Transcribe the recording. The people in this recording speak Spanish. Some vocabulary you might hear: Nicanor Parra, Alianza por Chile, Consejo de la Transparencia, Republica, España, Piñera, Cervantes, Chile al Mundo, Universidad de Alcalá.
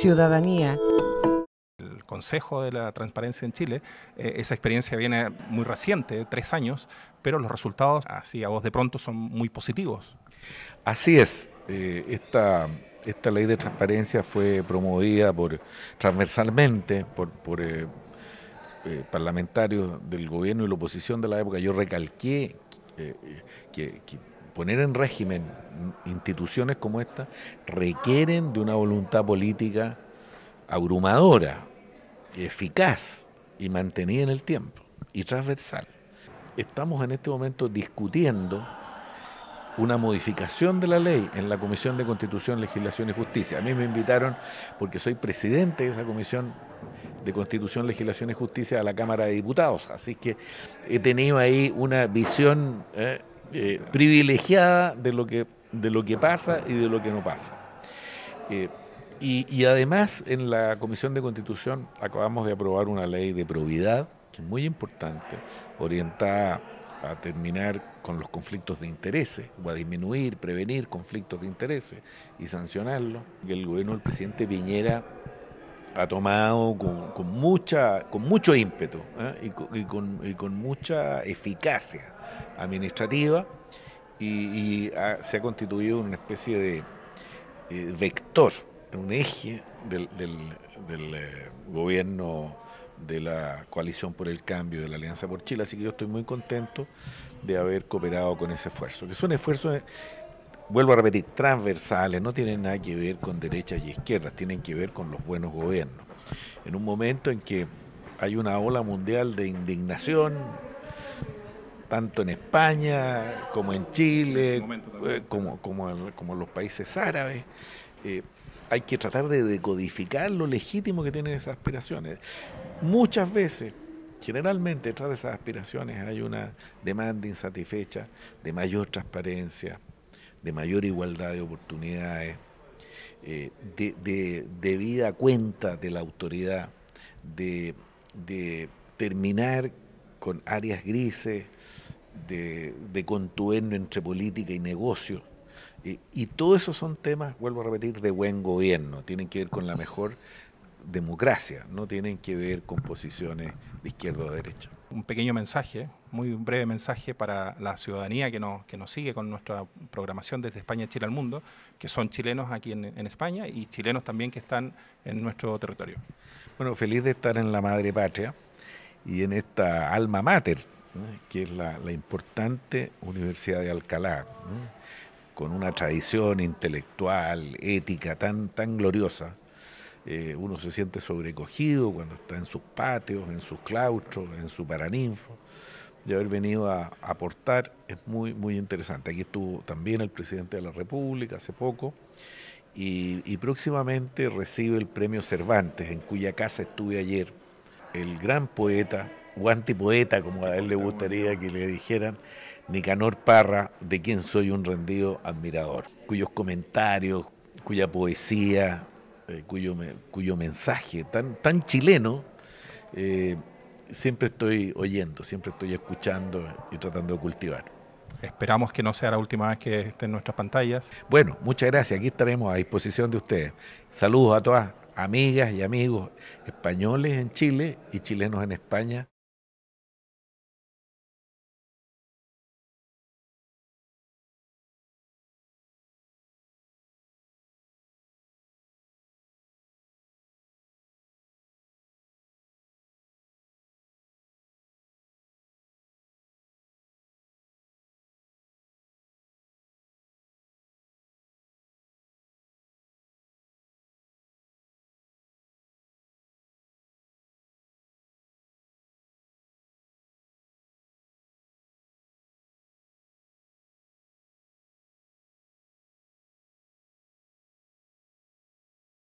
ciudadanía. El Consejo de la Transparencia en Chile, esa experiencia viene muy reciente, 3 años, pero los resultados, así a voz de pronto, son muy positivos. Así es, esta ley de transparencia fue promovida transversalmente por parlamentarios del gobierno y la oposición de la época. Yo recalqué que poner en régimen instituciones como esta requieren de una voluntad política abrumadora, eficaz y mantenida en el tiempo y transversal. Estamos en este momento discutiendo una modificación de la ley en la Comisión de Constitución, Legislación y Justicia. A mí me invitaron, porque soy presidente de esa Comisión de Constitución, Legislación y Justicia, a la Cámara de Diputados, así que he tenido ahí una visión privilegiada de lo que pasa y de lo que no pasa. Y además, en la Comisión de Constitución acabamos de aprobar una ley de probidad, que es muy importante, orientada a terminar con los conflictos de intereses, o a disminuir, prevenir conflictos de intereses y sancionarlos, que el gobierno del presidente Piñera ha tomado con mucho ímpetu, y con mucha eficacia administrativa, y se ha constituido una especie de vector, un eje del gobierno de la coalición por el cambio, de la Alianza por Chile, así que yo estoy muy contento de haber cooperado con ese esfuerzo, que son esfuerzos, vuelvo a repetir, transversales, no tienen nada que ver con derechas y izquierdas, tienen que ver con los buenos gobiernos. En un momento en que hay una ola mundial de indignación, tanto en España como en Chile, como en los países árabes, hay que tratar de decodificar lo legítimo que tienen esas aspiraciones. Muchas veces, generalmente, detrás de esas aspiraciones hay una demanda insatisfecha de mayor transparencia, de mayor igualdad de oportunidades, de debida cuenta de la autoridad, de terminar con áreas grises, de contuberno entre política y negocio. Y todo eso son temas, vuelvo a repetir, de buen gobierno, tienen que ver con la mejor democracia, no tienen que ver con posiciones de izquierda o de derecha. Un pequeño mensaje, muy breve mensaje para la ciudadanía que nos sigue con nuestra programación desde España, Chile al Mundo, que son chilenos aquí en España y chilenos también que están en nuestro territorio. Bueno, feliz de estar en la madre patria y en esta alma mater, ¿no?, que es la importante Universidad de Alcalá, ¿no?, con una tradición intelectual, ética tan gloriosa. Uno se siente sobrecogido cuando está en sus patios, en sus claustros, en su paraninfo, y haber venido a aportar es muy interesante. Aquí estuvo también el presidente de la República hace poco, y próximamente recibe el premio Cervantes, en cuya casa estuve ayer. El gran poeta, o antipoeta, como a él le gustaría que le dijeran, Nicanor Parra, de quien soy un rendido admirador, cuyos comentarios, cuya poesía, cuyo mensaje tan chileno, siempre estoy oyendo, siempre estoy escuchando y tratando de cultivar. Esperamos que no sea la última vez que esté en nuestras pantallas. Bueno, muchas gracias, aquí estaremos a disposición de ustedes. Saludos a todas amigas y amigos españoles en Chile y chilenos en España.